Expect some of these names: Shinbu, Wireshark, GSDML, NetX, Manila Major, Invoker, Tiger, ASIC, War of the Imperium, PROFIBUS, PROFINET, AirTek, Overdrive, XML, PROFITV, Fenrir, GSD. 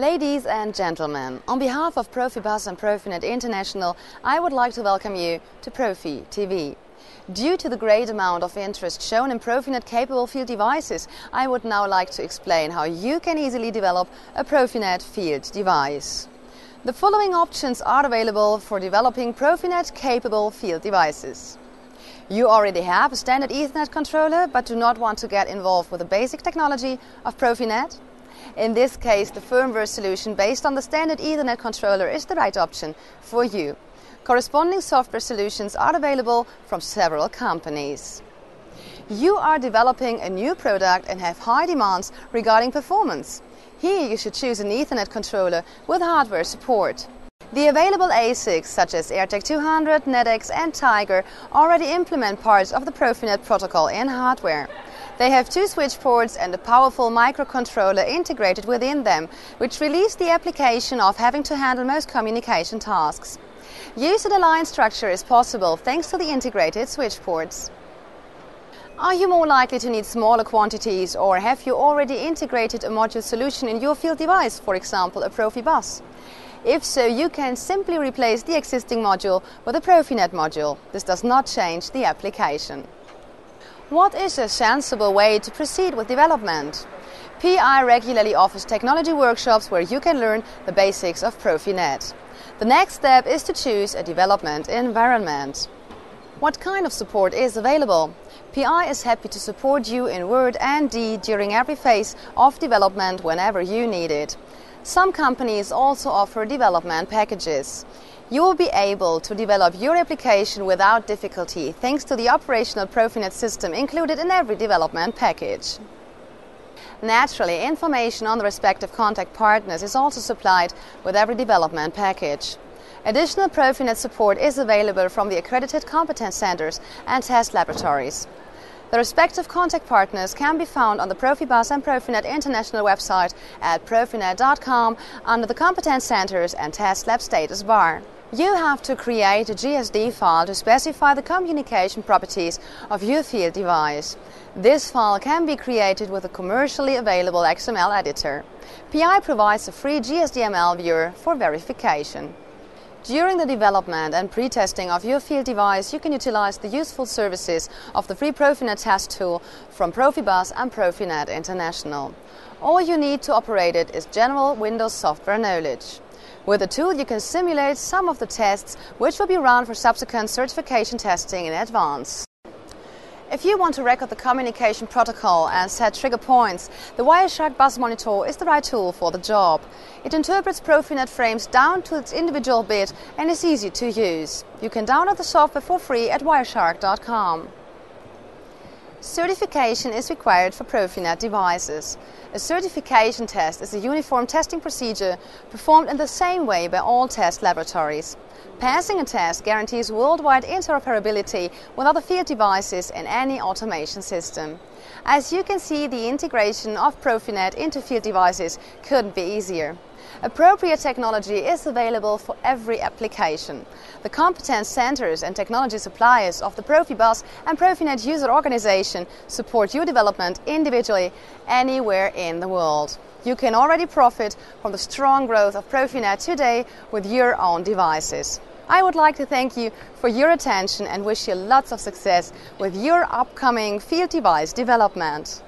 Ladies and gentlemen, on behalf of PROFIBUS and PROFINET International, I would like to welcome you to PROFITV. Due to the great amount of interest shown in PROFINET-capable field devices, I would now like to explain how you can easily develop a PROFINET field device. The following options are available for developing PROFINET-capable field devices. You already have a standard Ethernet controller, but do not want to get involved with the basic technology of PROFINET? In this case, the firmware solution based on the standard Ethernet controller is the right option for you. Corresponding software solutions are available from several companies. You are developing a new product and have high demands regarding performance. Here you should choose an Ethernet controller with hardware support. The available ASICs such as AirTek 200, NetX and Tiger already implement parts of the PROFINET protocol in hardware. They have two switch ports and a powerful microcontroller integrated within them, which relieves the application of having to handle most communication tasks. User-aligned structure is possible thanks to the integrated switch ports. Are you more likely to need smaller quantities, or have you already integrated a module solution in your field device, for example a PROFIBUS? If so, you can simply replace the existing module with a PROFINET module. This does not change the application. What is a sensible way to proceed with development? PI regularly offers technology workshops where you can learn the basics of PROFINET. The next step is to choose a development environment. What kind of support is available? PI is happy to support you in Word and Deed during every phase of development whenever you need it. Some companies also offer development packages. You will be able to develop your application without difficulty thanks to the operational PROFINET system included in every development package. Naturally, information on the respective contact partners is also supplied with every development package. Additional PROFINET support is available from the accredited competence centers and test laboratories. The respective contact partners can be found on the PROFIBUS and PROFINET International website at profinet.com under the Competence Centers and Test Lab status bar. You have to create a GSD file to specify the communication properties of your field device. This file can be created with a commercially available XML editor. PI provides a free GSDML viewer for verification. During the development and pre-testing of your field device, you can utilize the useful services of the free PROFINET test tool from PROFIBUS and PROFINET International. All you need to operate it is general Windows software knowledge. With the tool, you can simulate some of the tests which will be run for subsequent certification testing in advance. If you want to record the communication protocol and set trigger points, the Wireshark bus monitor is the right tool for the job. It interprets PROFINET frames down to its individual bit and is easy to use. You can download the software for free at wireshark.com. Certification is required for PROFINET devices. A certification test is a uniform testing procedure performed in the same way by all test laboratories. Passing a test guarantees worldwide interoperability with other field devices in any automation system. As you can see, the integration of PROFINET into field devices couldn't be easier. Appropriate technology is available for every application. The competence centers and technology suppliers of the PROFIBUS and PROFINET user organization support your development individually anywhere in the world. You can already profit from the strong growth of PROFINET today with your own devices. I would like to thank you for your attention and wish you lots of success with your upcoming field device development.